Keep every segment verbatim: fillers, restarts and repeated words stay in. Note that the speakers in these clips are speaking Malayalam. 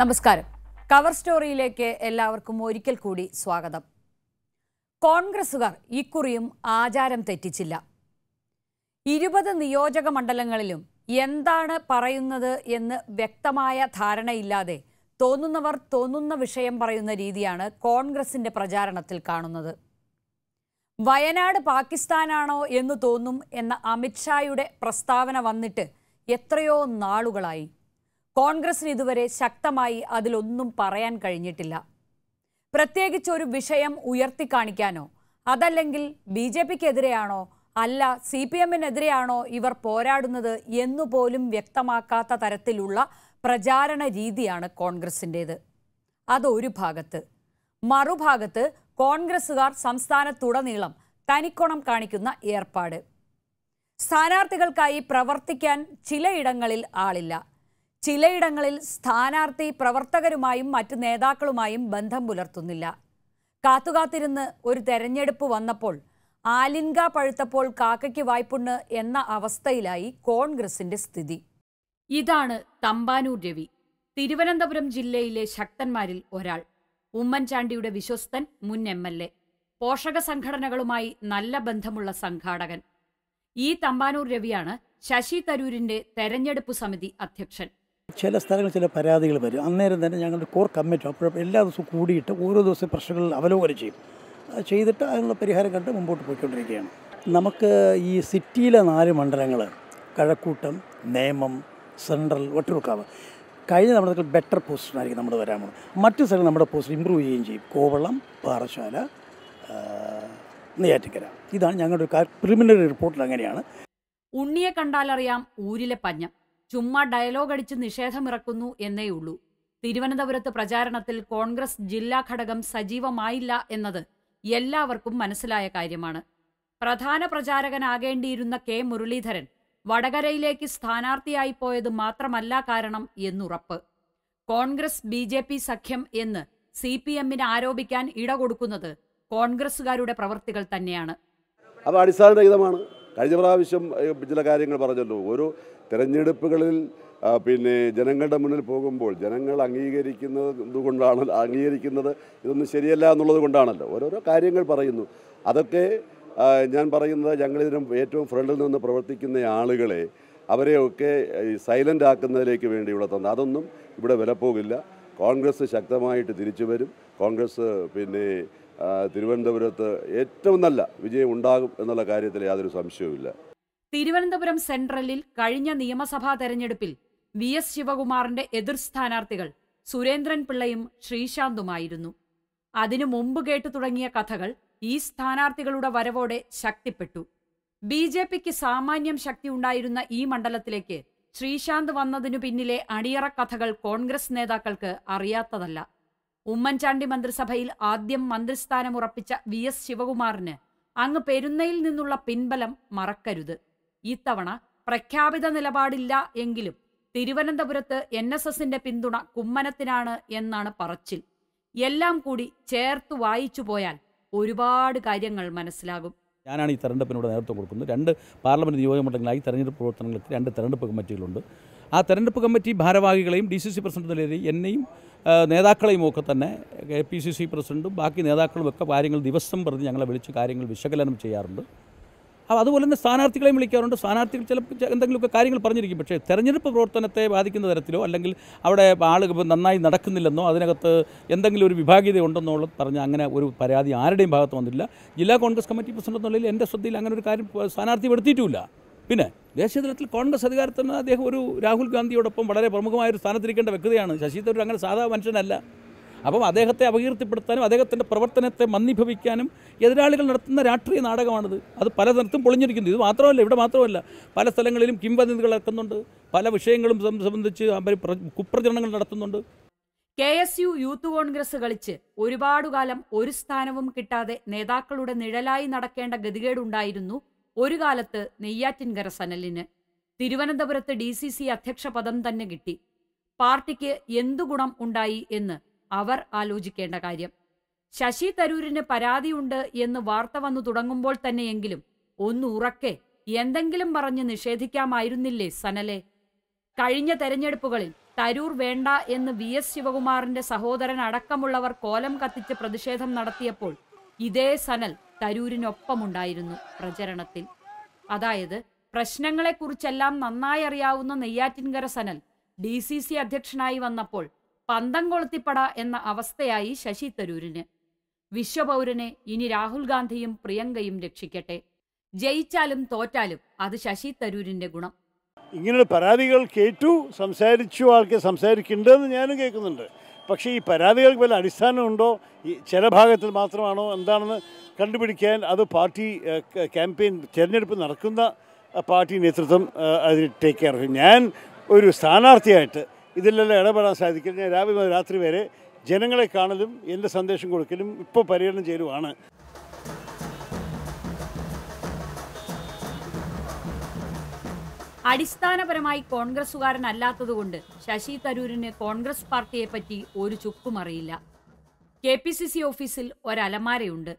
നമസ്കാരം. കവർ സ്റ്റോറിയിലേക്ക് എല്ലാവർക്കും ഒരിക്കൽ കൂടി സ്വാഗതം. കോൺഗ്രസ്സുകാർ ഇക്കുറിയും ആചാരം തെറ്റിച്ചില്ല. ഇരുപത് നിയോജക മണ്ഡലങ്ങളിലും എന്താണ് പറയുന്നത് എന്ന് വ്യക്തമായ ധാരണയില്ലാതെ തോന്നുന്നവർ തോന്നുന്ന വിഷയം പറയുന്ന രീതിയാണ് കോൺഗ്രസിൻ്റെ പ്രചാരണത്തിൽ കാണുന്നത്. വയനാട് പാകിസ്ഥാനാണോ എന്ന് തോന്നും എന്ന അമിത്ഷായുടെ പ്രസ്താവന വന്നിട്ട് എത്രയോ നാളുകളായി. കോൺഗ്രസിന് ഇതുവരെ ശക്തമായി അതിലൊന്നും പറയാൻ കഴിഞ്ഞിട്ടില്ല. പ്രത്യേകിച്ച് ഒരു വിഷയം ഉയർത്തിക്കാണിക്കാനോ അതല്ലെങ്കിൽ ബി ജെ പിക്കെതിരെയാണോ അല്ല സി പി എമ്മിനെതിരെയാണോ ഇവർ പോരാടുന്നത് എന്നുപോലും വ്യക്തമാക്കാത്ത തരത്തിലുള്ള പ്രചാരണ രീതിയാണ് കോൺഗ്രസിൻ്റേത്. അതൊരു ഭാഗത്ത്. മറുഭാഗത്ത് കോൺഗ്രസ്സുകാർ സംസ്ഥാനത്തുടനീളം തനിക്കോണം കാണിക്കുന്ന ഏർപ്പാട്. സ്ഥാനാർത്ഥികൾക്കായി പ്രവർത്തിക്കാൻ ചിലയിടങ്ങളിൽ ആളില്ല. ചിലയിടങ്ങളിൽ സ്ഥാനാർത്ഥി പ്രവർത്തകരുമായും മറ്റ് നേതാക്കളുമായും ബന്ധം പുലർത്തുന്നില്ല. കാത്തുകാത്തിരുന്ന് ഒരു തെരഞ്ഞെടുപ്പ് വന്നപ്പോൾ ആലിൻക പഴുത്തപ്പോൾ കാക്കയ്ക്ക് വായ്പുണ്ണ് എന്ന അവസ്ഥയിലായി കോൺഗ്രസിൻ്റെ സ്ഥിതി. ഇതാണ് തമ്പാനൂർ രവി, തിരുവനന്തപുരം ജില്ലയിലെ ശക്തന്മാരിൽ ഒരാൾ, ഉമ്മൻചാണ്ടിയുടെ വിശ്വസ്തൻ മുൻ എം എൽ എ, പോഷക സംഘടനകളുമായി നല്ല ബന്ധമുള്ള സംഘാടകൻ. ഈ തമ്പാനൂർ രവിയാണ് ശശി തരൂരിന്റെ തെരഞ്ഞെടുപ്പ് സമിതി അധ്യക്ഷൻ. ചില സ്ഥലങ്ങളിൽ ചില പരാതികൾ വരും. അന്നേരം തന്നെ ഞങ്ങളുടെ കോർ കമ്മിറ്റി അപ്പോഴും എല്ലാ ദിവസവും കൂടിയിട്ട് ഓരോ ദിവസവും പ്രശ്നങ്ങൾ അവലോകനം ചെയ്യും. അത് ചെയ്തിട്ട് അതിനുള്ള പരിഹാരം കണ്ട് മുമ്പോട്ട് പോയിക്കൊണ്ടിരിക്കുകയാണ്. നമുക്ക് ഈ സിറ്റിയിലെ നാല് മണ്ഡലങ്ങൾ കഴക്കൂട്ടം, നേമം, സെൻട്രൽ, വട്ടിയൂർക്കാവ് കഴിഞ്ഞ നമ്മുടെ ബെറ്റർ പൊസിഷനായിരിക്കും നമ്മൾ വരാൻ പോകുന്നത്. മറ്റു സ്ഥലങ്ങൾ നമ്മുടെ പൊസിഷൻ ഇമ്പ്രൂവ് ചെയ്യുകയും ചെയ്യും. കോവളം, പാറശാല, നെയ്യാറ്റിക്കര. ഇതാണ് ഞങ്ങളുടെ പ്രിലിമിനറി റിപ്പോർട്ടിൽ അങ്ങനെയാണ്. ഉണ്ണിയെ കണ്ടാലറിയാം ഊരിലെ പഞ്ഞം. ചുമ്മാ ഡയലോഗ് അടിച്ച് നിഷേധമിറക്കുന്നു എന്നേയുള്ളൂ. തിരുവനന്തപുരത്ത് പ്രചാരണത്തിൽ കോൺഗ്രസ് ജില്ലാ ഘടകം സജീവമായില്ല എന്നത് എല്ലാവർക്കും മനസ്സിലായ കാര്യമാണ്. പ്രധാന പ്രചാരകനാകേണ്ടിയിരുന്ന കെ മുരളീധരൻ വടകരയിലേക്ക് സ്ഥാനാർത്ഥിയായി പോയത് മാത്രമല്ല കാരണം എന്നുറപ്പ്. കോൺഗ്രസ് ബി ജെ പി സഖ്യം എന്ന് സി പി എമ്മിന് ആരോപിക്കാൻ ഇടകൊടുക്കുന്നത് കോൺഗ്രസുകാരുടെ പ്രവർത്തികൾ തന്നെയാണ്. അത് അടിസ്ഥാനരഹിതമാണ്. കഴിഞ്ഞ പ്രാവശ്യം ചില കാര്യങ്ങൾ പറഞ്ഞല്ലോ. ഓരോ തിരഞ്ഞെടുപ്പുകളിൽ പിന്നെ ജനങ്ങളുടെ മുന്നിൽ പോകുമ്പോൾ ജനങ്ങൾ അംഗീകരിക്കുന്നത് കൊണ്ടാണല്ലോ, അംഗീകരിക്കുന്നത് ഇതൊന്നും ശരിയല്ല എന്നുള്ളത് കൊണ്ടാണല്ലോ ഓരോരോ കാര്യങ്ങൾ പറയുന്നു. അതൊക്കെ ഞാൻ പറയുന്നത്, ഞങ്ങളിതിനും ഏറ്റവും ഫ്രണ്ടിൽ നിന്ന് പ്രവർത്തിക്കുന്ന ആളുകളെ അവരെയൊക്കെ സൈലൻ്റ് ആക്കുന്നതിലേക്ക് വേണ്ടിയുള്ള തന്നെ അതൊന്നും ഇവിടെ വിലപ്പോകില്ല. കോൺഗ്രസ് ശക്തമായിട്ട് തിരിച്ചു വരും. കോൺഗ്രസ് പിന്നെ തിരുവനന്തപുരത്ത് ഏറ്റവും നല്ല വിജയം ഉണ്ടാകും എന്നുള്ള കാര്യത്തിൽ യാതൊരു സംശയവുമില്ല. തിരുവനന്തപുരം സെൻട്രലിൽ കഴിഞ്ഞ നിയമസഭാ തെരഞ്ഞെടുപ്പിൽ വി എസ് ശിവകുമാറിന്റെ എതിർ സ്ഥാനാർത്ഥികൾ സുരേന്ദ്രൻ പിള്ളയും ശ്രീശാന്തുമായിരുന്നു. അതിനു മുമ്പ് കേട്ടു തുടങ്ങിയ കഥകൾ ഈ സ്ഥാനാർത്ഥികളുടെ വരവോടെ ശക്തിപ്പെട്ടു. ബി ജെ പിക്ക് സാമാന്യം ശക്തിയുണ്ടായിരുന്ന ഈ മണ്ഡലത്തിലേക്ക് ശ്രീശാന്ത് വന്നതിനു പിന്നിലെ അണിയറ കഥകൾ കോൺഗ്രസ് നേതാക്കൾക്ക് അറിയാത്തതല്ല. ഉമ്മൻചാണ്ടി മന്ത്രിസഭയിൽ ആദ്യം മന്ത്രിസ്ഥാനം ഉറപ്പിച്ച വി എസ് ശിവകുമാറിന് അങ്ങ് പെരുന്നയിൽ നിന്നുള്ള പിൻബലം മറക്കരുത്. ഇത്തവണ പ്രഖ്യാപിത നിലപാടില്ല എങ്കിലും തിരുവനന്തപുരത്ത് എൻ എസ് എസിന്റെ പിന്തുണ കുമ്മനത്തിനാണ് എന്നാണ് പറച്ചിൽ. എല്ലാം കൂടി ചേർത്ത് വായിച്ചു പോയാൽ ഒരുപാട് കാര്യങ്ങൾ മനസ്സിലാകും. ഞാനാണ് ഈ തെരഞ്ഞെടുപ്പിനോട് നേതൃത്വം കൊടുക്കുന്നത്. രണ്ട് പാർലമെന്റ് നിയോജകമണ്ഡലങ്ങളായി തെരഞ്ഞെടുപ്പ് പ്രവർത്തനങ്ങൾക്ക് രണ്ട് തെരഞ്ഞെടുപ്പ് കമ്മിറ്റികളുണ്ട്. ആ തെരഞ്ഞെടുപ്പ് കമ്മിറ്റി ഭാരവാഹികളെയും ഡി സി സി പ്രസിഡന്റ് നിലയിൽ എന്നെയും നേതാക്കളെയും ഒക്കെ തന്നെ കെ പി സി സി പ്രസിഡൻറ്റും ബാക്കി നേതാക്കളുമൊക്കെ കാര്യങ്ങൾ ദിവസം പറഞ്ഞ് ഞങ്ങളെ വിളിച്ച് കാര്യങ്ങൾ വിശകലനം ചെയ്യാറുണ്ട്. അപ്പോൾ അതുപോലെ തന്നെ സ്ഥാനാർത്ഥികളെയും വിളിക്കാറുണ്ട്. സ്ഥാനാർത്ഥികൾ ചിലപ്പോൾ എന്തെങ്കിലുമൊക്കെ കാര്യങ്ങൾ പറഞ്ഞിരിക്കും. പക്ഷേ തെരഞ്ഞെടുപ്പ് പ്രവർത്തനത്തെ ബാധിക്കുന്ന തരത്തിലോ അല്ലെങ്കിൽ അവിടെ ആളുകൾ നന്നായി നടക്കുന്നില്ലെന്നോ അതിനകത്ത് എന്തെങ്കിലും ഒരു വിഭാഗീയത ഉണ്ടെന്നോ പറഞ്ഞ് അങ്ങനെ ഒരു പരാതി ആരുടെയും ഭാഗത്ത് വന്നില്ല. ജില്ലാ കോൺഗ്രസ് കമ്മിറ്റി പ്രസിഡന്റ് എന്നുള്ളതിൽ എൻ്റെ ശ്രദ്ധയിൽ അങ്ങനെ ഒരു കാര്യം സ്ഥാനാർത്ഥി എടുത്തിട്ടുമില്ല. പിന്നെ ദേശീയതലത്തിൽ കോൺഗ്രസ് അധികാരത്തിൽ നിന്ന് അദ്ദേഹം ഒരു രാഹുൽ ഗാന്ധിയോടൊപ്പം വളരെ പ്രമുഖമായൊരു സ്ഥാനത്തിരിക്കേണ്ട വ്യക്തിയാണ്. ശശി തരൂർ അങ്ങനെ സാധാ മനുഷ്യനല്ല. അപ്പം അദ്ദേഹത്തെ അപകീർത്തിപ്പെടുത്താനും അദ്ദേഹത്തിൻ്റെ പ്രവർത്തനത്തെ മന്ദീഭവിക്കാനും എതിരാളികൾ നടത്തുന്ന രാഷ്ട്രീയ നാടകമാണിത്. അത് പലതരത്തും പൊളിഞ്ഞിരിക്കുന്നു. ഇത് മാത്രമല്ല, ഇവിടെ മാത്രമല്ല, പല സ്ഥലങ്ങളിലും കിംവദന്തികൾ നടക്കുന്നുണ്ട്. പല വിഷയങ്ങളും സംബന്ധിച്ച് അവർ കുപ്രചരണങ്ങൾ നടത്തുന്നുണ്ട്. K S U youth Congress കളിച്ച് ഒരുപാട് കാലം ഒരു സ്ഥാനവും കിട്ടാതെ നേതാക്കളുടെ നിഴലായി നടക്കേണ്ട ഗതികേടുണ്ടായിരുന്നു ഒരു കാലത്ത് നെയ്യാറ്റിൻകര സനലിന്. തിരുവനന്തപുരത്ത് ഡി സി സി അധ്യക്ഷ പദം തന്നെ കിട്ടി. പാർട്ടിക്ക് എന്തു ഗുണം ഉണ്ടായി എന്ന് അവർ ആലോചിക്കേണ്ട കാര്യം. ശശി തരൂരിന് പരാതിയുണ്ട് എന്ന് വാർത്ത വന്നു തുടങ്ങുമ്പോൾ തന്നെയെങ്കിലും ഒന്ന് ഉറക്കെ എന്തെങ്കിലും പറഞ്ഞ് നിഷേധിക്കാമായിരുന്നില്ലേ സനലെ? കഴിഞ്ഞ തെരഞ്ഞെടുപ്പുകളിൽ തരൂർ വേണ്ട എന്ന് വി എസ് ശിവകുമാറിന്റെ സഹോദരൻ അടക്കമുള്ളവർ കോലം കത്തിച്ച് പ്രതിഷേധം നടത്തിയപ്പോൾ ഇതേ സനൽ തരൂരിനൊപ്പമുണ്ടായിരുന്നു പ്രചരണത്തിൽ. അതായത് പ്രശ്നങ്ങളെക്കുറിച്ചെല്ലാം നന്നായി അറിയാവുന്ന Neyyattinkara Sanal D C C അധ്യക്ഷനായി വന്നപ്പോൾ പന്തം കൊളുത്തിപ്പട എന്ന അവസ്ഥയായി ശശി തരൂരിന്. വിശ്വപൗരനെ ഇനി രാഹുൽ ഗാന്ധിയും പ്രിയങ്കയും രക്ഷിക്കട്ടെ. ജയിച്ചാലും തോറ്റാലും അത് ശശി തരൂരിന്റെ ഗുണം. ഇങ്ങനെയുള്ള പരാതികൾ കേട്ടു സംസാരിച്ചു, ആൾക്ക് സംസാരിക്കുന്നുണ്ടെന്ന് ഞാനും കേൾക്കുന്നുണ്ട്. പക്ഷേ ഈ പരാതികൾക്ക് വല്ല അടിസ്ഥാനമുണ്ടോ, ഈ ചില ഭാഗത്തിൽ മാത്രമാണോ എന്താണെന്ന് കണ്ടുപിടിക്കാൻ അത് പാർട്ടി ക്യാമ്പയിൻ തിരഞ്ഞെടുപ്പ് നടക്കുന്ന പാർട്ടി നേതൃത്വം അതിന് ടേക്ക് കെയർ. ഞാൻ ഒരു സ്ഥാനാർത്ഥിയായിട്ട് ഇതിലെല്ലാം ഇടപെടാൻ സാധിക്കില്ല. ഞാൻ രാവിലെ രാത്രി വരെ ജനങ്ങളെ കാണലും എൻ്റെ സന്ദേശം കൊടുക്കലും ഇപ്പോൾ പര്യടനം ചെയ്യലുമാണ്. അടിസ്ഥാനപരമായി കോൺഗ്രസുകാരനല്ലാത്തതുകൊണ്ട് ശശി തരൂരിന് കോൺഗ്രസ് പാർട്ടിയെ പറ്റി ഒരു ചുക്കുമറിയില്ല. കെ പി സി സി ഓഫീസിൽ ഒരലമാരയുണ്ട്,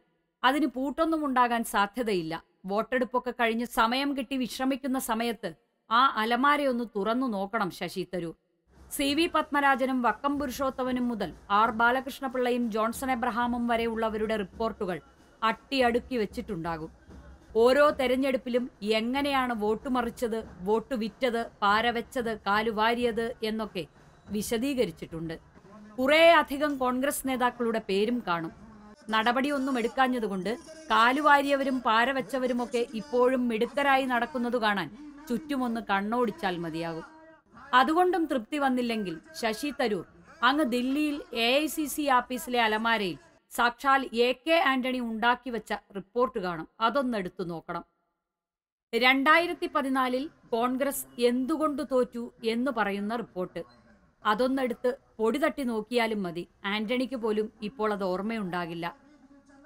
അതിന് പൂട്ടൊന്നും ഉണ്ടാകാൻ സാധ്യതയില്ല. വോട്ടെടുപ്പൊക്കെ കഴിഞ്ഞ് സമയം കിട്ടി വിശ്രമിക്കുന്ന സമയത്ത് ആ അലമാരയൊന്ന് തുറന്നു നോക്കണം ശശി തരൂർ. സി വി പത്മരാജനും വക്കം പുരുഷോത്തമനും മുതൽ ആർ ബാലകൃഷ്ണപിള്ളയും ജോൺസൺ എബ്രഹാമും വരെയുള്ളവരുടെ റിപ്പോർട്ടുകൾ അട്ടിയടുക്കി വെച്ചിട്ടുണ്ടാകും. ഓരോ തെരഞ്ഞെടുപ്പിലും എങ്ങനെയാണ് വോട്ട് മറിച്ചത്, വോട്ട് വിറ്റത്, പാരവെച്ചത്, കാലുവാരിയത് എന്നൊക്കെ വിശദീകരിച്ചിട്ടുണ്ട്. കുറേ അധികം കോൺഗ്രസ് നേതാക്കളുടെ പേരും കാണും. നടപടിയൊന്നും എടുക്കാഞ്ഞതുകൊണ്ട് കാലുവാരിയവരും പാരവെച്ചവരുമൊക്കെ ഇപ്പോഴും മിടുക്കരായി നടക്കുന്നത് കാണാൻ ചുറ്റുമൊന്ന് കണ്ണോടിച്ചാൽ മതിയാകും. അതുകൊണ്ടും തൃപ്തി വന്നില്ലെങ്കിൽ ശശി തരൂർ അങ്ങ് ദില്ലിയിൽ എ ഐ സി സി ആഫീസിലെ അലമാരയിൽ സാക്ഷാൽ എ കെ ആന്റണി ഉണ്ടാക്കി വെച്ച റിപ്പോർട്ട് കാണും. അതൊന്നെടുത്തു നോക്കണം. രണ്ടായിരത്തി പതിനാലിൽ കോൺഗ്രസ് എന്തുകൊണ്ട് തോറ്റു എന്ന് പറയുന്ന റിപ്പോർട്ട് അതൊന്നെടുത്ത് പൊടി തട്ടി നോക്കിയാലും മതി. ആന്റണിക്ക് പോലും ഇപ്പോൾ അത് ഓർമ്മയുണ്ടാകില്ല.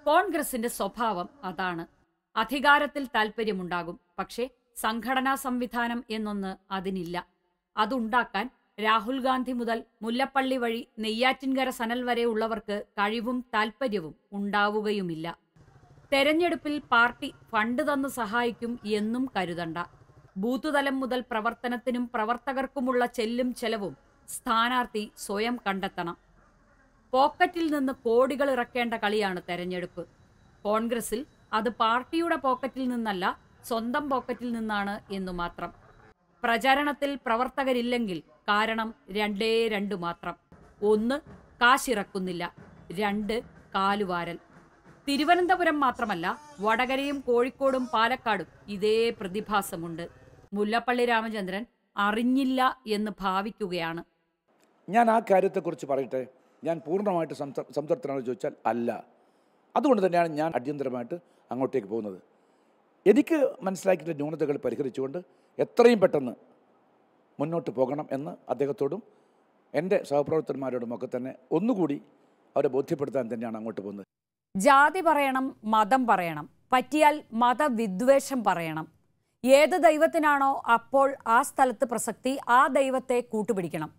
കോൺഗ്രസിന്റെ സ്വഭാവം അതാണ്. അധികാരത്തിൽ താൽപ്പര്യമുണ്ടാകും, പക്ഷേ സംഘടനാ സംവിധാനം എന്നൊന്ന് അതിനില്ല. അതുണ്ടാക്കാൻ രാഹുൽ ഗാന്ധി മുതൽ മുല്ലപ്പള്ളി വഴി നെയ്യാറ്റിൻകര സനൽ വരെ ഉള്ളവർക്ക് കഴിവും താൽപ്പര്യവും ഉണ്ടാവുകയുമില്ല. തെരഞ്ഞെടുപ്പിൽ പാർട്ടി ഫണ്ട് തന്ന് സഹായിക്കും എന്നും കരുതണ്ട. ബൂത്തുതലം മുതൽ പ്രവർത്തനത്തിനും പ്രവർത്തകർക്കുമുള്ള ചെല്ലും ചെലവും സ്ഥാനാർത്ഥി സ്വയം കണ്ടെത്തണം. പോക്കറ്റിൽ നിന്ന് കോടികൾ ഇറക്കേണ്ട കളിയാണ് തെരഞ്ഞെടുപ്പ്. കോൺഗ്രസിൽ അത് പാർട്ടിയുടെ പോക്കറ്റിൽ നിന്നല്ല, സ്വന്തം പോക്കറ്റിൽ നിന്നാണ് എന്നു മാത്രം. പ്രചാരണത്തിൽ പ്രവർത്തകരില്ലെങ്കിൽ കാരണം രണ്ടേ രണ്ടു മാത്രം. ഒന്ന്, കാശിറക്കുന്നില്ല. രണ്ട്, കാലുവാരൽ. തിരുവനന്തപുരം മാത്രമല്ല, വടകരയും കോഴിക്കോടും പാലക്കാടും ഇതേ പ്രതിഭാസമുണ്ട്. മുല്ലപ്പള്ളി രാമചന്ദ്രൻ അറിഞ്ഞില്ല എന്ന് ഭാവിക്കുകയാണ്. ഞാൻ ആ കാര്യത്തെക്കുറിച്ച് പറയട്ടെ. ഞാൻ പൂർണ്ണമായിട്ട് സംത സംതൃപ്തനാണോ ചോദിച്ചാൽ അല്ല. അതുകൊണ്ട് തന്നെയാണ് ഞാൻ അടിയന്തരമായിട്ട് അങ്ങോട്ടേക്ക് പോകുന്നത്. എനിക്ക് മനസ്സിലാക്കിയിട്ടുള്ള ന്യൂനതകൾ പരിഹരിച്ചുകൊണ്ട് എത്രയും പെട്ടെന്ന് മുന്നോട്ട് പോകണം എന്ന് അദ്ദേഹത്തോടും എൻ്റെ സഹപ്രവർത്തകന്മാരോടുമൊക്കെ തന്നെ ഒന്നുകൂടി അവരെ ബോധ്യപ്പെടുത്താൻ തന്നെയാണ് അങ്ങോട്ട് പോകുന്നത്. ജാതി പറയണം, മതം പറയണം, പറ്റിയാൽ മതവിദ്വേഷം പറയണം. ഏത് ദൈവത്തിനാണോ അപ്പോൾ ആ സ്ഥലത്ത് പ്രസക്തി, ആ ദൈവത്തെ കൂട്ടുപിടിക്കണം.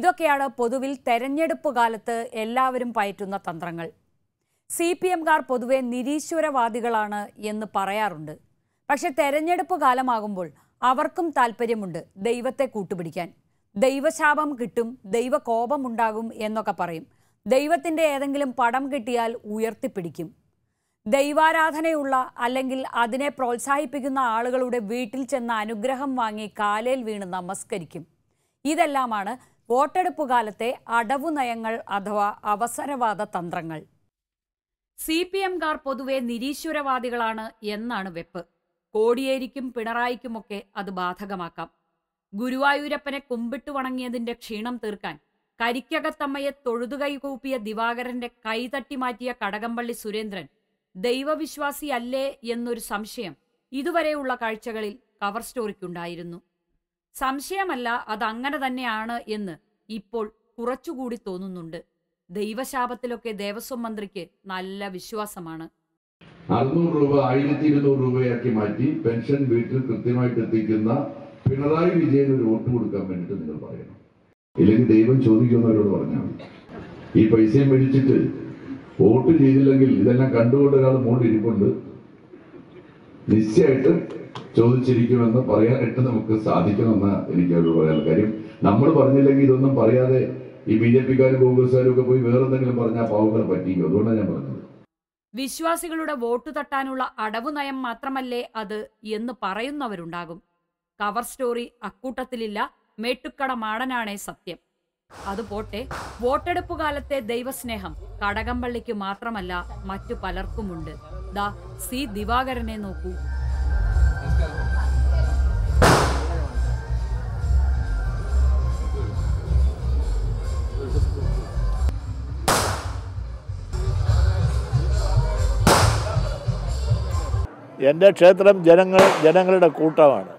ഇതൊക്കെയാണ് പൊതുവിൽ തെരഞ്ഞെടുപ്പ് കാലത്ത് എല്ലാവരും പയറ്റുന്ന തന്ത്രങ്ങൾ. സി പി എംകാർ പൊതുവെ നിരീശ്വരവാദികളാണ് എന്ന് പറയാറുണ്ട്. പക്ഷെ തെരഞ്ഞെടുപ്പ് കാലമാകുമ്പോൾ അവർക്കും താല്പര്യമുണ്ട് ദൈവത്തെ കൂട്ടുപിടിക്കാൻ. ദൈവശാപം കിട്ടും, ദൈവകോപമുണ്ടാകും എന്നൊക്കെ പറയും. ദൈവത്തിൻ്റെ ഏതെങ്കിലും പടം കിട്ടിയാൽ ഉയർത്തിപ്പിടിക്കും. ദൈവാരാധനയുള്ള അല്ലെങ്കിൽ അതിനെ പ്രോത്സാഹിപ്പിക്കുന്ന ആളുകളുടെ വീട്ടിൽ ചെന്ന് അനുഗ്രഹം വാങ്ങി കാലേൽ വീണ് നമസ്കരിക്കും. ഇതെല്ലാമാണ് വോട്ടെടുപ്പ് കാലത്തെ അടവു നയങ്ങൾ അഥവാ അവസരവാദ തന്ത്രങ്ങൾ. സി പി എംകാർ പൊതുവെ നിരീശ്വരവാദികളാണ് എന്നാണ് വെപ്പ്. കോടിയേരിക്കും പിണറായിക്കുമൊക്കെ അത് ബാധകമാക്കാം. ഗുരുവായൂരപ്പനെ കുമ്പിട്ട് വണങ്ങിയതിന്റെ ക്ഷീണം തീർക്കാൻ കരിക്കകത്തമ്മയെ തൊഴുതുകൈ കൂപ്പിയ ദിവാകരന്റെ കൈതട്ടി മാറ്റിയ കടകംപള്ളി സുരേന്ദ്രൻ ദൈവവിശ്വാസി അല്ലേ എന്നൊരു സംശയം ഇതുവരെയുള്ള കാഴ്ചകളിൽ കവർ സ്റ്റോറിക്കുണ്ടായിരുന്നു. സംശയമല്ല, അതങ്ങനെ തന്നെയാണ് എന്ന് ഇപ്പോൾ കുറച്ചുകൂടി തോന്നുന്നുണ്ട്. ദൈവശാപത്തിലൊക്കെ ദേവസ്വം മന്ത്രിക്ക് നല്ല വിശ്വാസമാണ്. അറുന്നൂറ് രൂപ ആയിരത്തി ഇരുന്നൂറ് രൂപയാക്കി മാറ്റി പെൻഷൻ വീട്ടിൽ കൃത്യമായിട്ട് എത്തിക്കുന്ന പിണറായി വിജയൻ ഒരു വോട്ട് കൊടുക്കാൻ വേണ്ടിട്ട് നിങ്ങൾ പറയണം. ഇല്ലെങ്കിൽ ദൈവം ചോദിക്കുന്നവരോട് പറഞ്ഞാൽ ഈ പൈസയും മേടിച്ചിട്ട് വോട്ട് ചെയ്തില്ലെങ്കിൽ ഇതെല്ലാം കണ്ടുകൊണ്ട് ഒരാൾ മൂടിയിരിപ്പുണ്ട്, നിശ്ചയമായിട്ടും ചോദിച്ചിരിക്കുമെന്ന് പറയാനായിട്ട് നമുക്ക് സാധിക്കുമെന്ന എനിക്ക് അവരോട് പറയാൻ കാര്യം. നമ്മൾ പറഞ്ഞില്ലെങ്കിൽ ഇതൊന്നും പറയാതെ ഈ ബി ജെ പിക്കാരും കോൺഗ്രസ്സുകാരും ഒക്കെ പോയി വേറെന്തെങ്കിലും പറഞ്ഞാൽ പാവങ്ങളെ പറ്റിക്കും. അതുകൊണ്ടാണ് ഞാൻ പറഞ്ഞത്. വിശ്വാസികളുടെ വോട്ട് തട്ടാനുള്ള അടവ് നയം മാത്രമല്ലേ അത് എന്ന് പറയുന്നവരുണ്ടാകും. Cover story അക്കൂട്ടത്തിലില്ല. മേട്ടുക്കട മാടനാണേ സത്യം. അതുപോട്ടെ, വോട്ടെടുപ്പ് കാലത്തെ ദൈവസ്നേഹം കടകംപള്ളിക്ക് മാത്രമല്ല മറ്റു പലർക്കുമുണ്ട്. ദാ സി ദിവാകരനെ നോക്കൂ. എൻ്റെ ക്ഷേത്രം ജനങ്ങൾ ജനങ്ങളുടെ കൂട്ടമാണ്.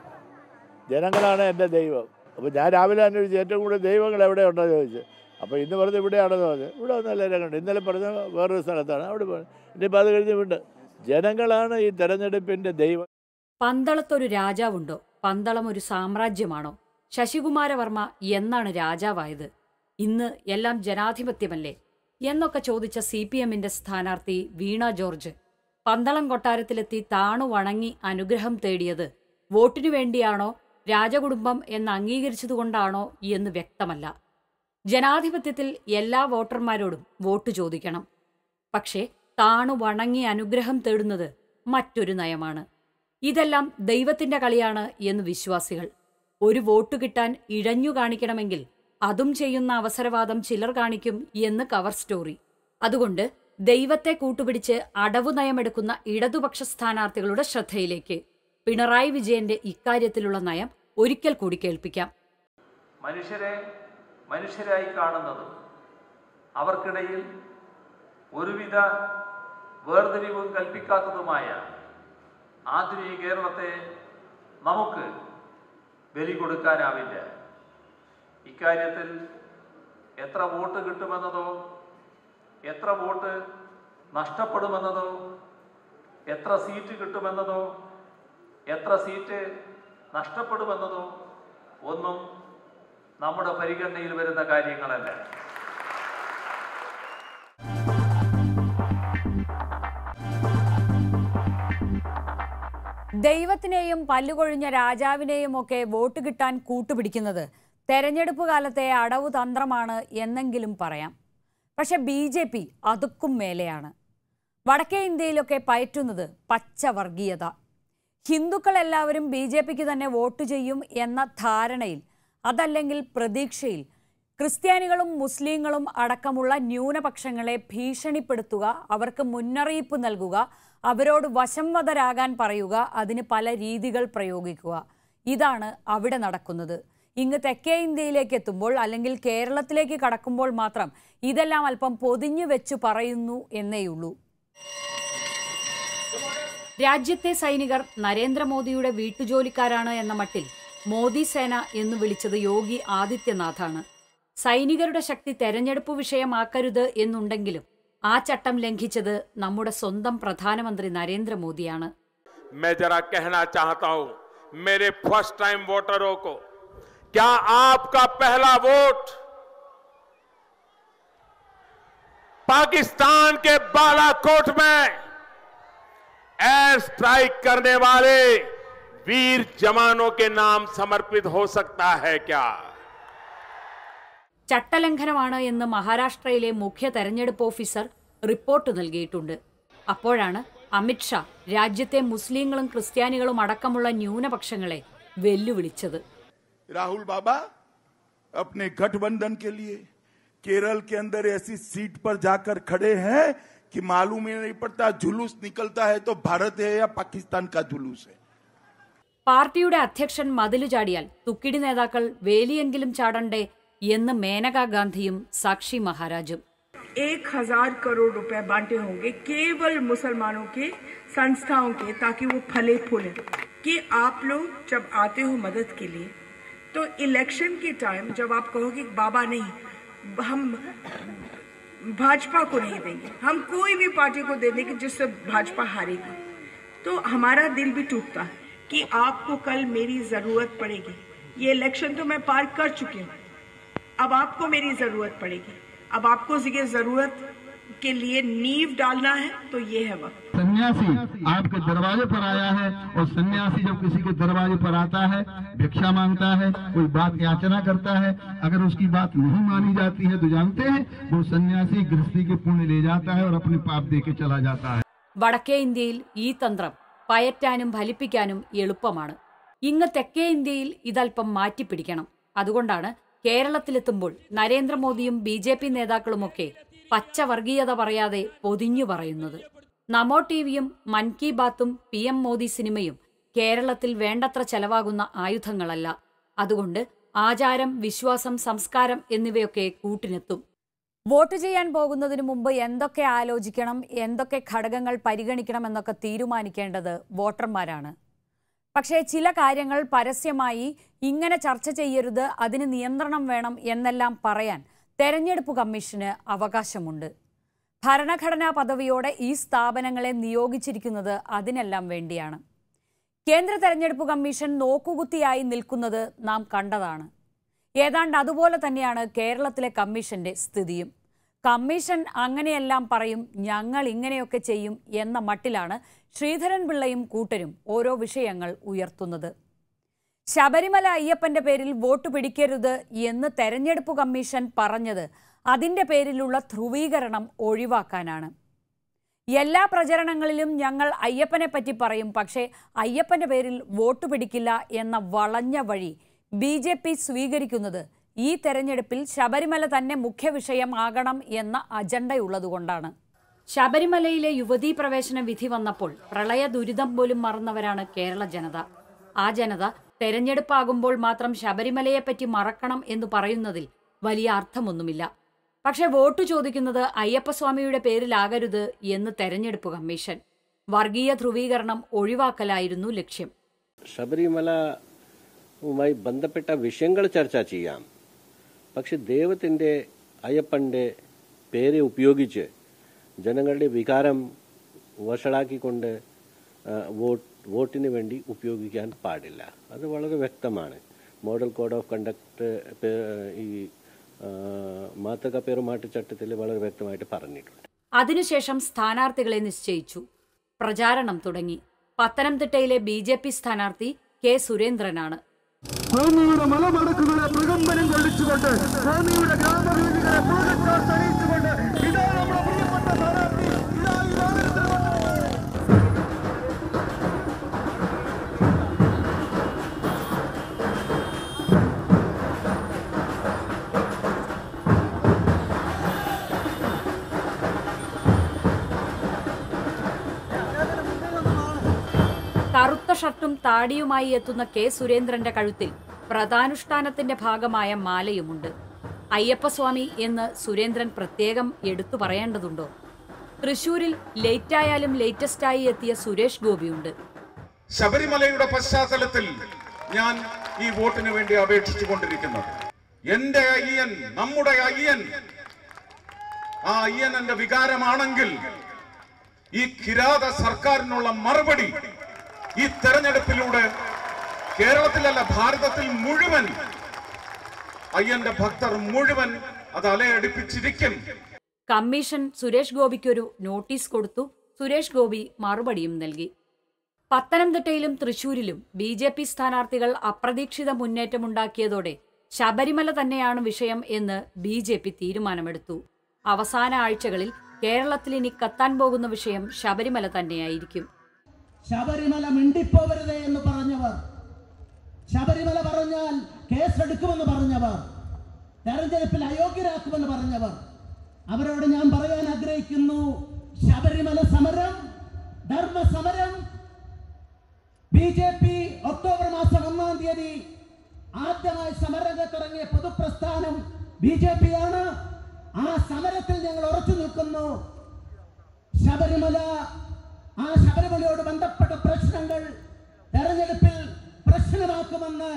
ജനങ്ങളാണ് എൻ്റെ ദൈവം. അപ്പോൾ ഞാൻ രാവിലെ അന്വേഷിച്ച് ഏറ്റവും കൂടുതൽ ദൈവങ്ങൾ എവിടെയുണ്ടെന്ന് ചോദിച്ചു. അപ്പോൾ ഇന്ന് പറഞ്ഞത് ഇവിടെയാണെന്ന് പറഞ്ഞു. ഇവിടെ ഒന്നും എല്ലാവരും കണ്ടു. ഇന്നലെ പറഞ്ഞ വേറൊരു സ്ഥലത്താണ്, അവിടെ പോയി. ഇനിയിപ്പോൾ അത് കഴിഞ്ഞ് വീണ്ടും ജനങ്ങളാണ് ഈ തെരഞ്ഞെടുപ്പിൻ്റെ ദൈവം. പന്തളത്തൊരു രാജാവുണ്ടോ? പന്തളം ഒരു സാമ്രാജ്യമാണോ? ശശികുമാരവർമ്മ എന്നാണ് രാജാവായത്? ഇന്ന് എല്ലാം ജനാധിപത്യമല്ലേ എന്നൊക്കെ ചോദിച്ച സി പി എമ്മിൻ്റെ സ്ഥാനാർത്ഥി വീണ ജോർജ് പന്തളം കൊട്ടാരത്തിലെത്തി താണു വണങ്ങി അനുഗ്രഹം തേടിയത് വോട്ടിനു വേണ്ടിയാണോ രാജകുടുംബം എന്ന് അംഗീകരിച്ചതുകൊണ്ടാണോ എന്ന് വ്യക്തമല്ല. ജനാധിപത്യത്തിൽ എല്ലാ വോട്ടർമാരോടും വോട്ട് ചോദിക്കണം. പക്ഷേ താണു വണങ്ങി അനുഗ്രഹം തേടുന്നത് മറ്റൊരു നയമാണ്. ഇതെല്ലാം ദൈവത്തിൻ്റെ കളിയാണ് എന്ന് വിശ്വാസികൾ. ഒരു വോട്ട് കിട്ടാൻ ഇഴഞ്ഞു കാണിക്കണമെങ്കിൽ അതും ചെയ്യുന്ന അവസരവാദം ചിലർ കാണിക്കും എന്ന് കവർ സ്റ്റോറി. അതുകൊണ്ട് ദൈവത്തെ കൂട്ടുപിടിച്ച് അടവു നയമെടുക്കുന്ന ഇടതുപക്ഷ സ്ഥാനാർത്ഥികളുടെ ശ്രദ്ധയിലേക്ക് പിണറായി വിജയന്റെ ഇക്കാര്യത്തിലുള്ള നയം ഒരിക്കൽ കൂടി കേൾപ്പിക്കാം. മനുഷ്യരെ മനുഷ്യരായി കാണുന്നത്, അവർക്കിടയിൽ ഒരുവിധ വേർതിരിവും കൽപ്പിക്കാത്തതുമായ ആധുനിക കേരളത്തെ നമുക്ക് ബലി കൊടുക്കാനാവില്ല. ഇക്കാര്യത്തിൽ എത്ര വോട്ട് കിട്ടുമെന്നതോ എത്ര വോട്ട് നഷ്ടപ്പെടുമെന്നതോ എത്ര സീറ്റ് കിട്ടുമെന്നതോ എത്ര സീറ്റ് നഷ്ടപ്പെടുമെന്നതോ ഒന്നും നമ്മുടെ പരിഗണനയിൽ വരുന്ന കാര്യങ്ങളല്ല. ദൈവത്തിനെയും പല്ലുകൊഴിഞ്ഞ രാജാവിനെയും ഒക്കെ വോട്ട് കിട്ടാൻ കൂട്ടുപിടിക്കുന്നത് തെരഞ്ഞെടുപ്പ് കാലത്തെ അടവു തന്ത്രമാണ് എന്നെങ്കിലും പറയാം. പക്ഷെ ബി ജെ പി അതുക്കും മേലെയാണ്. വടക്കേ ഇന്ത്യയിലൊക്കെ പയറ്റുന്നത് പച്ച വർഗീയത. ഹിന്ദുക്കൾ എല്ലാവരും ബി ജെ പിക്ക് തന്നെ വോട്ട് ചെയ്യും എന്ന ധാരണയിൽ, അതല്ലെങ്കിൽ പ്രതീക്ഷയിൽ, ക്രിസ്ത്യാനികളും മുസ്ലിങ്ങളും അടക്കമുള്ള ന്യൂനപക്ഷങ്ങളെ ഭീഷണിപ്പെടുത്തുക, അവർക്ക് മുന്നറിയിപ്പ് നൽകുക, അവരോട് വശംവദരാകാൻ പറയുക, അതിന് പല രീതികൾ പ്രയോഗിക്കുക. ഇതാണ് അവിടെ നടക്കുന്നത്. ഇങ്ങ് തെക്കേ ഇന്ത്യയിലേക്ക് എത്തുമ്പോൾ അല്ലെങ്കിൽ കേരളത്തിലേക്ക് കടക്കുമ്പോൾ മാത്രം ഇതെല്ലാം അല്പം പൊതിഞ്ഞു വെച്ച് പറയുന്നു എന്നേയുള്ളൂ. രാജ്യത്തെ സൈനികർ നരേന്ദ്രമോദിയുടെ വീട്ടുജോലിക്കാരാണ് എന്ന മട്ടിൽ മോദി സേന എന്ന് വിളിച്ചത് യോഗി ആദിത്യനാഥാണ്. സൈനികരുടെ ശക്തി തെരഞ്ഞെടുപ്പ് വിഷയമാക്കരുത് എന്നുണ്ടെങ്കിലും ആ ചട്ടം ലംഘിച്ചത് നമ്മുടെ സ്വന്തം പ്രധാനമന്ത്രി നരേന്ദ്രമോദിയാണ്. क्या आपका पहला वोट पाकिस्तान के बालाकोट में एयर स्ट्राइक करने वाले वीर जवानों के नाम समर्पित हो सकता है क्या? ചട്ടലംഘനമാണ് എന്ന് മഹാരാഷ്ട്രയിലെ മുഖ്യ തെരഞ്ഞെടുപ്പ് ഓഫീസർ റിപ്പോർട്ട് നൽകിയിട്ടുണ്ട്. അപ്പോഴാണ് അമിത്ഷാ രാജ്യത്തെ മുസ്ലിങ്ങളും ക്രിസ്ത്യാനികളും അടക്കമുള്ള ന്യൂനപക്ഷങ്ങളെ വെല്ലുവിളിച്ചത്. राहुल बाबा अपने गठबंधन के लिए केरल के अंदर ऐसी सीट पर जाकर खड़े हैं कि मालूम ही नहीं पड़ता, जुलूस निकलता है तो भारत है या पाकिस्तान का जुलूस है. പാർട്ടിയുടെ അധ്യക്ഷൻ മതിലു ചാടിയാൽ തുക്കിടി നേതാക്കൾ വേലിയെങ്കിലും ചാടണ്ടേ എന്ന് മേനകാ ഗാന്ധിയും സാക്ഷി മഹാരാജും. एक हजार करोड़ रुपए बांटे होंगे केवल मुसलमानों के संस्थाओं के ताकि वो फले फूले कि आप लोग जब आते हो मदद के लिए तो इलेक्शन के टाइम जब आप कहोगे बाबा नहीं, हम भाजपा को नहीं देंगे, हम कोई भी पार्टी को दे देंगे जिससे भाजपा हारेगी, तो हमारा दिल भी टूटता है कि आपको कल मेरी जरूरत पड़ेगी. ये इलेक्शन तो मैं पार कर चुकी हूँ, अब आपको मेरी जरूरत पड़ेगी. अब आपको जरूरत के लिए नींव डालना है तो ये है वक्त। सन्यासी आपके दरवाजे पर आया है, और सन्यासी जब किसी के दरवाजे पर आता है, भिक्षा मांगता है, कोई बात याचना करता है, अगर उसकी बात नहीं मानी जाती है तो जानते हैं वो सन्यासी गृहस्थी के पुण्य ले जाता है और अपने पाप दे के चला जाता है। വടക്കേ ഇന്ത്യയിൽ ഈ തന്ത്രം പയറ്റാനും ഫലിപ്പിക്കാനും എളുപ്പമാണ്. ഇങ്ങ് തെക്കേ ഇന്ത്യയിൽ ഇതൽപ്പം മാറ്റിപ്പിടിക്കണം. അതുകൊണ്ടാണ് കേരളത്തിലെത്തുമ്പോൾ നരേന്ദ്രമോദിയും ബി ജെ പി നേതാക്കളുമൊക്കെ പച്ചവർഗീയത പറയാതെ പൊതിഞ്ഞു പറയുന്നത്. നമോ ടിവിയും മൻ കി ബാത്തും പി എം മോദി സിനിമയും കേരളത്തിൽ വേണ്ടത്ര ചെലവാകുന്ന ആയുധങ്ങളല്ല. അതുകൊണ്ട് ആചാരം, വിശ്വാസം, സംസ്കാരം എന്നിവയൊക്കെ കൂട്ടിനെത്തും. വോട്ട് ചെയ്യാൻ പോകുന്നതിന് മുമ്പ് എന്തൊക്കെ ആലോചിക്കണം, എന്തൊക്കെ ഘടകങ്ങൾ പരിഗണിക്കണമെന്നൊക്കെ തീരുമാനിക്കേണ്ടത് വോട്ടർമാരാണ്. പക്ഷേ ചില കാര്യങ്ങൾ പരസ്യമായി ഇങ്ങനെ ചർച്ച ചെയ്യരുത്, അതിന് നിയന്ത്രണം വേണം എന്നെല്ലാം പറയാൻ തെരഞ്ഞെടുപ്പ് കമ്മീഷന് അവകാശമുണ്ട്. ഭരണഘടനാ പദവിയോടെ ഈ സ്ഥാപനങ്ങളെ നിയോഗിച്ചിരിക്കുന്നത് അതിനെല്ലാം വേണ്ടിയാണ്. കേന്ദ്ര തെരഞ്ഞെടുപ്പ് കമ്മീഷൻ നോക്കുകുത്തിയായി നിൽക്കുന്നത് നാം കണ്ടതാണ്. ഏതാണ്ട് അതുപോലെ തന്നെയാണ് കേരളത്തിലെ കമ്മീഷന്റെ സ്ഥിതിയും. കമ്മീഷൻ അങ്ങനെയെല്ലാം പറയും, ഞങ്ങൾ ഇങ്ങനെയൊക്കെ ചെയ്യും എന്ന മട്ടിലാണ് ശ്രീധരൻ പിള്ളയും കൂട്ടരും ഓരോ വിഷയങ്ങൾ ഉയർത്തുന്നത്. ശബരിമല അയ്യപ്പന്റെ പേരിൽ വോട്ട് പിടിക്കരുത് എന്ന് തെരഞ്ഞെടുപ്പ് കമ്മീഷൻ പറഞ്ഞത് അതിൻ്റെ പേരിലുള്ള ധ്രുവീകരണം ഒഴിവാക്കാനാണ്. എല്ലാ പ്രചരണങ്ങളിലും ഞങ്ങൾ അയ്യപ്പനെ പറ്റി പറയും, പക്ഷേ അയ്യപ്പന്റെ പേരിൽ വോട്ട് പിടിക്കില്ല എന്ന വളഞ്ഞ വഴി ബി ജെ പി സ്വീകരിക്കുന്നത് ഈ തെരഞ്ഞെടുപ്പിൽ ശബരിമല തന്നെ മുഖ്യ വിഷയമാകണം എന്ന അജണ്ടയുള്ളതുകൊണ്ടാണ്. ശബരിമലയിലെ യുവതീ പ്രവേശന വിധി വന്നപ്പോൾ പ്രളയ ദുരിതം പോലും മറന്നവരാണ് കേരള ജനത. ആ ജനത തെരഞ്ഞെടുപ്പാകുമ്പോൾ മാത്രം ശബരിമലയെപ്പറ്റി മറക്കണം എന്ന് പറയുന്നതിൽ വലിയ അർത്ഥമൊന്നുമില്ല. പക്ഷേ വോട്ട് ചോദിക്കുന്നത് അയ്യപ്പസ്വാമിയുടെ പേരിലാകരുത് എന്ന് തെരഞ്ഞെടുപ്പ് കമ്മീഷൻ. വർഗീയ ധ്രുവീകരണം ഒഴിവാക്കലായിരുന്നു ലക്ഷ്യം. ശബരിമല വുമായി ബന്ധപ്പെട്ട വിഷയങ്ങൾ ചർച്ച ചെയ്യാം, പക്ഷെ ദൈവത്തിൻ്റെ അയ്യപ്പൻ്റെ പേര് ഉപയോഗിച്ച് ജനങ്ങളുടെ വികാരം വഷളാക്കിക്കൊണ്ട് വോട്ട് വോട്ടിന് വേണ്ടി ഉപയോഗിക്കാൻ പാടില്ല. അത് വളരെ വ്യക്തമാണ്. മോഡൽ കോഡ് ഓഫ് കണ്ടക്ട് ഈ മാതൃകാ പെരുമാറ്റ ചട്ടത്തിൽ വളരെ വ്യക്തമായിട്ട് പറഞ്ഞിട്ടുണ്ട്. അതിനുശേഷം സ്ഥാനാർത്ഥികളെ നിശ്ചയിച്ചു, പ്രചാരണം തുടങ്ങി. പത്തനംതിട്ടയിലെ ബി ജെ പി സ്ഥാനാർത്ഥി കെ സുരേന്ദ്രനാണ്. കോന്നിയുടെ മലമടക്കുകളെ പ്രകമ്പനം കൊള്ളിച്ചുകൊണ്ട്, കോന്നിയുടെ ഗ്രാമവേദികളെ പൂർണ്ണത്താൽ തെളിയിച്ചുകൊണ്ട്, ഇതാ നമ്മുടെ പ്രിയപ്പെട്ട സ്ഥാനാർത്ഥി, ഇതാ ഇതാണ്. കറുത്ത ഷർട്ടും താടിയുമായി എത്തുന്ന കെ സുരേന്ദ്രന്റെ കഴുത്തിൽ വ്രതാനുഷ്ഠാനത്തിന്റെ ഭാഗമായ മാലയുമുണ്ട്. അയ്യപ്പസ്വാമി എന്ന് സുരേന്ദ്രൻ പ്രത്യേകം എടുത്തു പറയേണ്ടതുണ്ടോ? തൃശൂരിൽ ലേറ്റായാലും ലേറ്റസ്റ്റായി എത്തിയ സുരേഷ് ഗോപിയുണ്ട്. ശബരിമലയുടെ പശ്ചാത്തലത്തിൽ ഞാൻ ഈ വോട്ടിന് വേണ്ടി അപേക്ഷിച്ചു കൊണ്ടിരിക്കുന്നത് എന്റെ അയ്യൻ, നമ്മുടെ അയ്യൻ, ആ അയ്യൻ എന്റെ വികാരമാണെങ്കിൽ ഈ കിരാത സർക്കാരിനുള്ള മറുപടി ഈ തെരഞ്ഞെടുപ്പിലൂടെ കേരളത്തിലല്ല ഭാരതത്തിൽ മുഴുവൻ അയ്യന്റെ ഭക്തർ മുഴുവൻ അത് അലയടിപ്പിച്ചിരിക്കും. കമ്മീഷൻ സുരേഷ് ഗോപിക്കൊരു നോട്ടീസ് കൊടുത്തു. സുരേഷ് ഗോപി മറുപടിയും നൽകി. പത്തനംതിട്ടയിലും തൃശൂരിലും ബി ജെ പി സ്ഥാനാർത്ഥികൾ അപ്രതീക്ഷിത മുന്നേറ്റമുണ്ടാക്കിയതോടെ ശബരിമല തന്നെയാണ് വിഷയം എന്ന് ബി ജെ പി തീരുമാനമെടുത്തു. അവസാന ആഴ്ചകളിൽ കേരളത്തിൽ ഇനി കത്താൻ പോകുന്ന വിഷയം ശബരിമല തന്നെയായിരിക്കും. ശബരിമല മിണ്ടിപ്പോവരുതേ എന്ന് പറഞ്ഞവർ, ശബരിമല പറഞ്ഞാൽ കേസെടുക്കുമെന്ന് പറഞ്ഞവർ, തെരഞ്ഞെടുപ്പിൽ അയോഗ്യരാക്കുമെന്ന് പറഞ്ഞവർ, അവരോട് ഞാൻ പറയാൻ ആഗ്രഹിക്കുന്നു, ശബരിമല സമരം, ധർമ്മ സമരം ബി ജെ പി ഒക്ടോബർ മാസം ഒന്നാം തീയതി ആദ്യമായി സമരത്തിറങ്ങിയ പൊതുപ്രസ്ഥാനം ബി ജെ പി ആണ്. ആ സമരത്തിൽ ഞങ്ങൾ ഉറച്ചു നിൽക്കുന്നു. ശബരിമല, ആ ശബരിമലയോട് ബന്ധപ്പെട്ട പ്രശ്നങ്ങൾ തെരഞ്ഞെടുപ്പിൽ പ്രശ്നമാക്കുമെന്ന്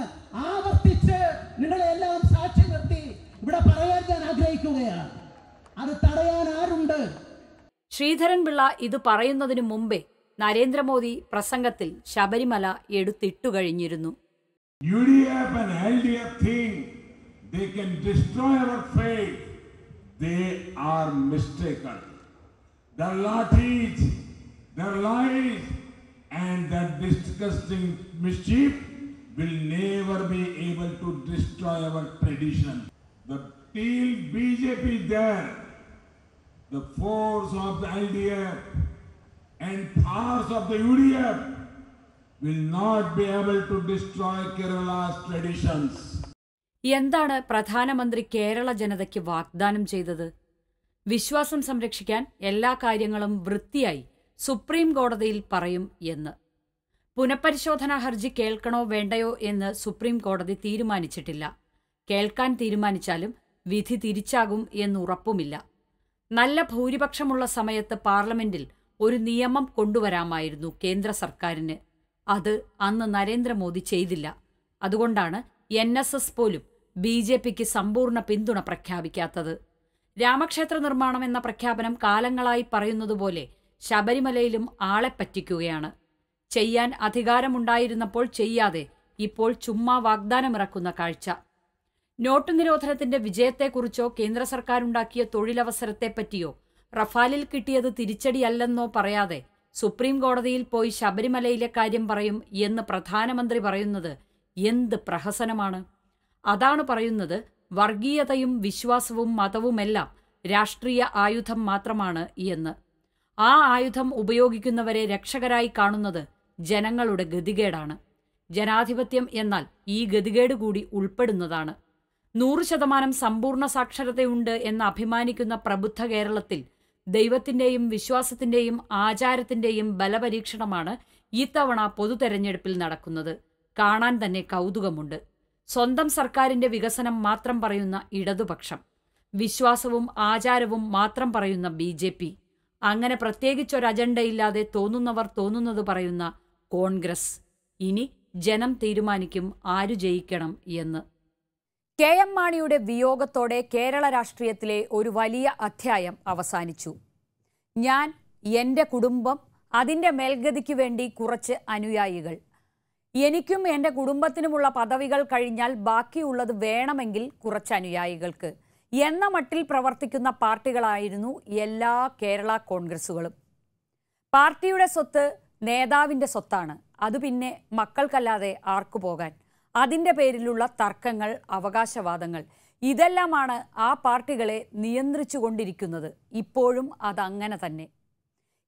ആവർത്തിച്ച് നിങ്ങളെല്ലാം സാക്ഷി നിർത്തി ഇവിടെ പറയാൻ ഞാൻ ആഗ്രഹിക്കുകയാണ്. അത് തടയാൻ ആരുണ്ട്? ശ്രീധരൻ പിള്ള ഇത് പറയുന്നതിന് മുമ്പേ നരേന്ദ്രമോദി പ്രസംഗത്തിൽ ശബരിമല എടുത്തിട്ടു കഴിഞ്ഞിരുന്നു. their lathis, their lies, and that disgusting mischief will never be able to destroy our tradition. The till B J P there, the force of the I D F and force of the U D F will not be able to destroy Kerala's traditions. എന്താണ് പ്രധാനമന്ത്രി കേരള ജനതയ്ക്ക് വാഗ്ദാനം ചെയ്തത്? വിശ്വാസം സംരക്ഷിക്കാൻ എല്ലാ കാര്യങ്ങളും വൃത്തിയായി സുപ്രീം കോടതിയിൽ പറയും എന്ന്. പുനഃപരിശോധനാ ഹർജി കേൾക്കണോ വേണ്ടയോ എന്ന് സുപ്രീം കോടതി തീരുമാനിച്ചിട്ടില്ല. കേൾക്കാൻ തീരുമാനിച്ചാലും വിധി തിരിച്ചാകും എന്നുറപ്പുമില്ല. നല്ല ഭൂരിപക്ഷമുള്ള സമയത്ത് പാർലമെന്റിൽ ഒരു നിയമം കൊണ്ടുവരാമായിരുന്നു കേന്ദ്ര സർക്കാരിന്. അത് അന്ന് നരേന്ദ്രമോദി ചെയ്തില്ല. അതുകൊണ്ടാണ് എൻ എസ് എസ് പോലും ബി ജെ പിക്ക് സമ്പൂർണ്ണ പിന്തുണ പ്രഖ്യാപിക്കാത്തത്. രാമക്ഷേത്ര നിർമ്മാണം എന്ന പ്രഖ്യാപനം കാലങ്ങളായി പറയുന്നതുപോലെ ശബരിമലയിലും ആളെ പറ്റിക്കുകയാണ്. ചെയ്യാൻ അധികാരമുണ്ടായിരുന്നപ്പോൾ ചെയ്യാതെ ഇപ്പോൾ ചുമ്മാ വാഗ്ദാനമിറക്കുന്ന കാഴ്ച. നോട്ടു നിരോധനത്തിന്റെ വിജയത്തെക്കുറിച്ചോ കേന്ദ്ര സർക്കാരുണ്ടാക്കിയ തൊഴിലവസരത്തെപ്പറ്റിയോ റഫാലിൽ കിട്ടിയത് തിരിച്ചടിയല്ലെന്നോ പറയാതെ സുപ്രീം കോടതിയിൽ പോയി ശബരിമലയിലെ കാര്യം പറയും എന്ന് പ്രധാനമന്ത്രി പറയുന്നത് എന്ത് പ്രഹസനമാണ്! അതാണ് പറയുന്നത്. വർഗീയതയും വിശ്വാസവും മതവുമെല്ലാം രാഷ്ട്രീയ ആയുധം മാത്രമാണ് എന്ന്. ആ ആയുധം ഉപയോഗിക്കുന്നവരെ രക്ഷകരായി കാണുന്നത് ജനങ്ങളുടെ ഗതികേടാണ്. ജനാധിപത്യം എന്നാൽ ഈ ഗതികേട് കൂടി ഉൾപ്പെടുന്നതാണ്. നൂറ് ശതമാനം സമ്പൂർണ്ണ സാക്ഷരതയുണ്ട് എന്ന് അഭിമാനിക്കുന്ന പ്രബുദ്ധ കേരളത്തിൽ ദൈവത്തിൻ്റെയും വിശ്വാസത്തിൻ്റെയും ആചാരത്തിൻ്റെയും ബലപരീക്ഷണമാണ് ഇത്തവണ പൊതു തെരഞ്ഞെടുപ്പിൽ നടക്കുന്നത്. കാണാൻ തന്നെ കൗതുകമുണ്ട്. സ്വന്തം സർക്കാരിൻ്റെ വികസനം മാത്രം പറയുന്ന ഇടതുപക്ഷം, വിശ്വാസവും ആചാരവും മാത്രം പറയുന്ന ബി ജെ പി, അങ്ങനെ പ്രത്യേകിച്ചൊരജണ്ടയില്ലാതെ തോന്നുന്നവർ തോന്നുന്നത് പറയുന്ന കോൺഗ്രസ്. ഇനി ജനം തീരുമാനിക്കും ആരു ജയിക്കണം എന്ന്. കെ എം മാണിയുടെ വിയോഗത്തോടെ കേരള രാഷ്ട്രീയത്തിലെ ഒരു വലിയ അധ്യായം അവസാനിച്ചു. ഞാൻ, എൻ്റെ കുടുംബം, അതിൻ്റെ മേൽഗതിക്ക് വേണ്ടി കുറച്ച് അനുയായികൾ. എനിക്കും എൻ്റെ കുടുംബത്തിനുമുള്ള പദവികൾ കഴിഞ്ഞാൽ ബാക്കിയുള്ളത് വേണമെങ്കിൽ കുറച്ച് അനുയായികൾക്ക് എന്ന മട്ടിൽ പ്രവർത്തിക്കുന്ന പാർട്ടികളായിരുന്നു എല്ലാ കേരള കോൺഗ്രസുകളും. പാർട്ടിയുടെ സ്വത്ത് നേതാവിൻ്റെ സ്വത്താണ്. അത് പിന്നെ മക്കൾക്കല്ലാതെ ആർക്കു പോകാൻ? അതിൻ്റെ പേരിലുള്ള തർക്കങ്ങൾ, അവകാശവാദങ്ങൾ, ഇതെല്ലാമാണ് ആ പാർട്ടികളെ നിയന്ത്രിച്ചു കൊണ്ടിരിക്കുന്നത്. ഇപ്പോഴും അതങ്ങനെ തന്നെ.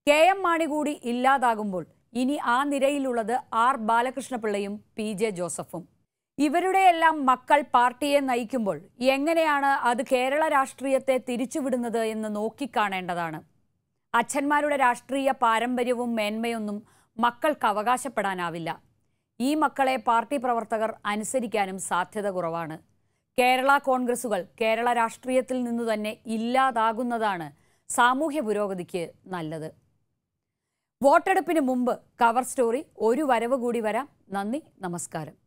കെ എം മാണി കൂടി ഇല്ലാതാകുമ്പോൾ ഇനി ആ നിരയിലുള്ളത് ആർ ബാലകൃഷ്ണപിള്ളയും പി ജെ ജോസഫും. ഇവരുടെയെല്ലാം മക്കൾ പാർട്ടിയെ നയിക്കുമ്പോൾ എങ്ങനെയാണ് അത് കേരള രാഷ്ട്രീയത്തെ തിരിച്ചുവിടുന്നത് എന്ന് നോക്കിക്കാണേണ്ടതാണ്. അച്ഛന്മാരുടെ രാഷ്ട്രീയ പാരമ്പര്യവും മേന്മയൊന്നും മക്കൾക്ക് അവകാശപ്പെടാനാവില്ല. ഈ മക്കളെ പാർട്ടി പ്രവർത്തകർ അനുസരിക്കാനും സാധ്യത കുറവാണ്. കേരള കോൺഗ്രസുകൾ കേരള രാഷ്ട്രീയത്തിൽ നിന്നു തന്നെ ഇല്ലാതാകുന്നതാണ് സാമൂഹ്യ പുരോഗതിക്ക് നല്ലത്. വോട്ടെടുപ്പിന് മുമ്പ് കവർ സ്റ്റോറി ഒരു വരവ് കൂടി വരാം. നന്ദി, നമസ്കാരം.